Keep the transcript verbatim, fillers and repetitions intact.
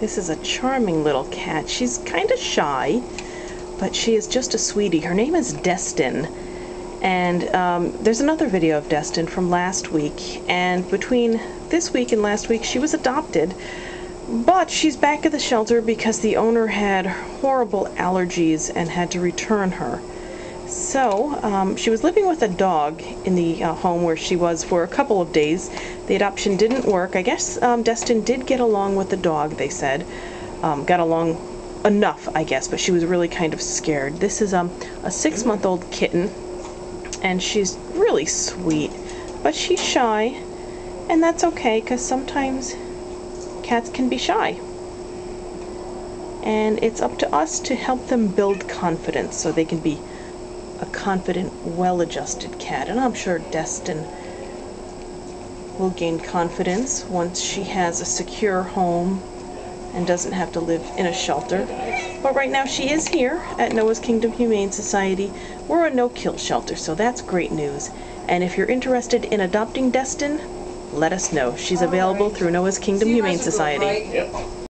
This is a charming little cat. She's kind of shy, but she is just a sweetie. Her name is Destin. And um, there's another video of Destin from last week. And between this week and last week, she was adopted. But she's back at the shelter because the owner had horrible allergies and had to return her. So um, she was living with a dog in the uh, home where she was for a couple of days. The adoption didn't work. I guess um, Destin did get along with the dog, they said. Um, got along enough, I guess, but she was really kind of scared. This is um, a six-month-old kitten, and she's really sweet, but she's shy, and that's okay because sometimes cats can be shy. And it's up to us to help them build confidence so they can be a confident, well-adjusted cat. And I'm sure Destin will gain confidence once she has a secure home and doesn't have to live in a shelter. But right now she is here at Noah's Kingdom Humane Society. We're a no-kill shelter, so that's great news. And if you're interested in adopting Destin, let us know. She's available through Noah's Kingdom Humane Society.